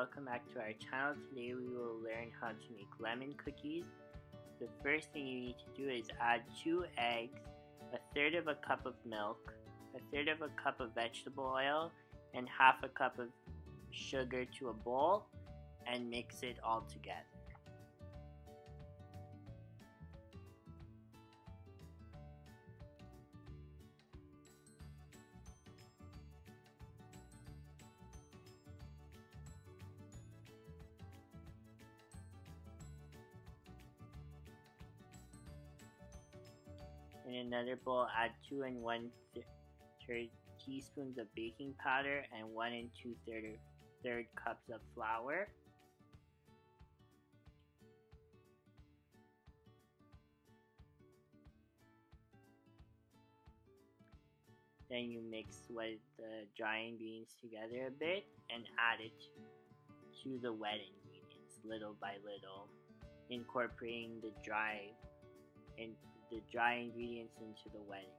welcome back to our channel. Today we will learn how to make lemon cookies. The first thing you need to do is add 2 eggs, 1/3 of a cup of milk, 1/3 of a cup of vegetable oil, and 1/2 cup of sugar to a bowl, and mix it all together. In another bowl, add 2 1/3 teaspoons of baking powder and 1 2/3 cups of flour. Then you mix with the dry ingredients together a bit and add it to the wet ingredients little by little, incorporating the dry ingredients into the wet ingredients.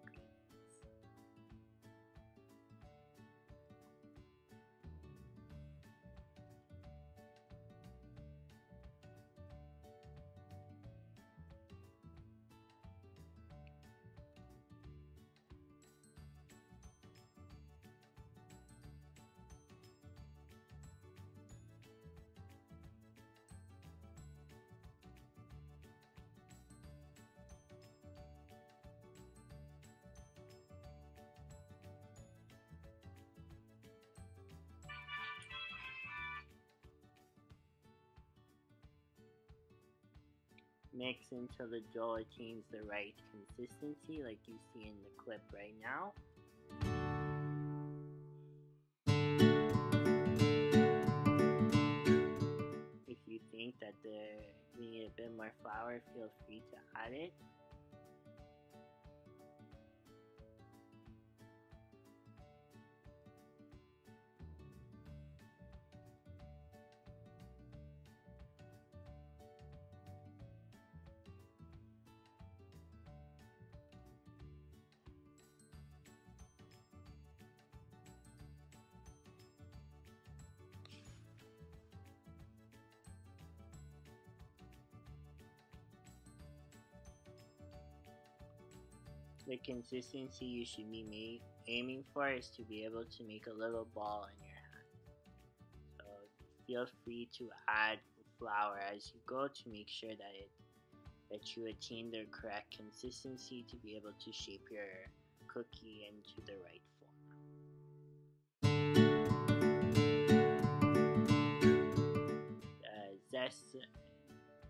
Mix until the dough attains the right consistency like you see in the clip right now. If you think that you need a bit more flour, feel free to add it. The consistency you should be aiming for is to be able to make a little ball in your hand. So feel free to add flour as you go to make sure that you attain the correct consistency to be able to shape your cookie into the right form.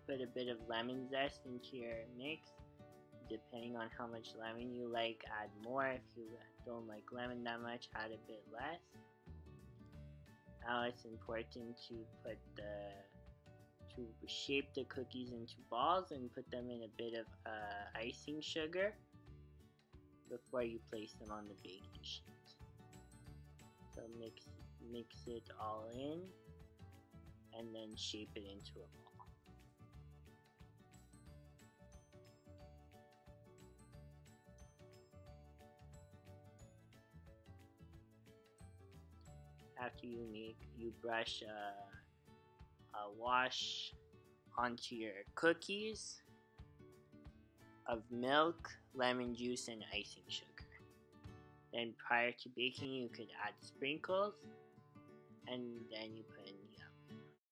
Put a bit of lemon zest into your mix. Depending on how much lemon you like, add more. If you don't like lemon that much, add a bit less. Now it's important to shape the cookies into balls and put them in a bit of icing sugar before you place them on the baking sheet. So mix it all in and then shape it into a ball. After you make, you brush a wash onto your cookies of milk, lemon juice, and icing sugar. Then prior to baking, you could add sprinkles, and then you put in